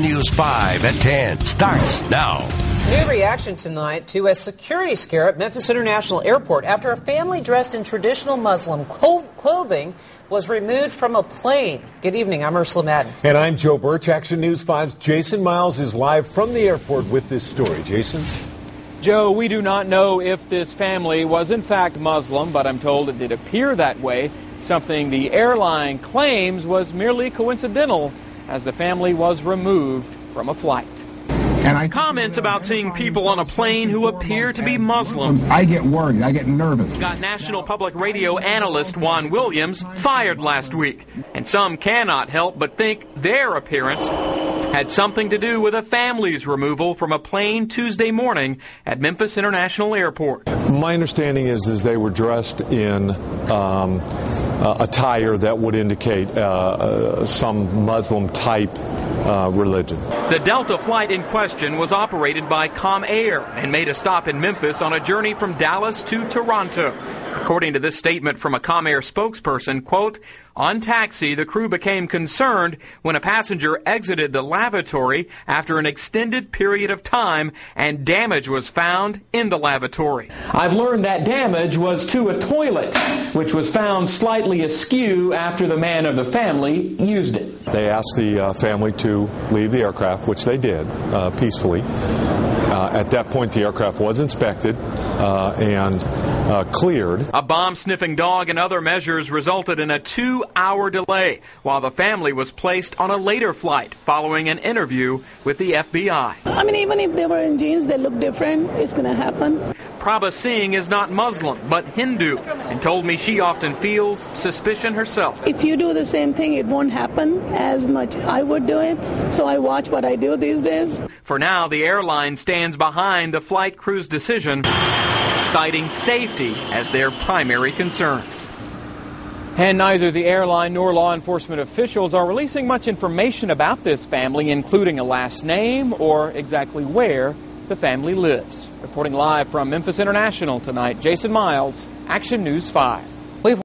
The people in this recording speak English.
News 5 at 10 starts now. New reaction tonight to a security scare at Memphis International Airport after a family dressed in traditional Muslim clothing was removed from a plane. Good evening, I'm Ursula Madden. And I'm Joe Birch. Action News 5's Jason Miles is live from the airport with this story. Jason? Joe, we do not know if this family was in fact Muslim, but I'm told it did appear that way, something the airline claims was merely coincidental as the family was removed from a flight. Comments about seeing people on a plane who appear to be Muslims. I get worried. I get nervous. Got National Public Radio analyst Juan Williams fired last week, and some cannot help but think their appearance had something to do with a family's removal from a plane Tuesday morning at Memphis International Airport. My understanding is they were dressed in attire that would indicate some Muslim type religion. The Delta flight in question was operated by Comair and made a stop in Memphis on a journey from Dallas to Toronto. According to this statement from a Comair spokesperson, quote, on taxi, the crew became concerned when a passenger exited the lavatory after an extended period of time and damage was found in the lavatory. I've learned that damage was to a toilet, which was found slightly askew after the man of the family used it. They asked the family to leave the aircraft, which they did peacefully. At that point, the aircraft was inspected and cleared. A bomb-sniffing dog and other measures resulted in a 2-hour delay while the family was placed on a later flight following an interview with the FBI. I mean, even if they were in jeans, they look different. It's going to happen. Prabha Singh is not Muslim, but Hindu, and told me she often feels suspicion herself. If you do the same thing, it won't happen as much. I would do it, so I watch what I do these days. For now, the airline stands behind the flight crew's decision, citing safety as their primary concern. And neither the airline nor law enforcement officials are releasing much information about this family, including a last name or exactly where the family lives. Reporting live from Memphis International tonight, Jason Miles, Action News 5.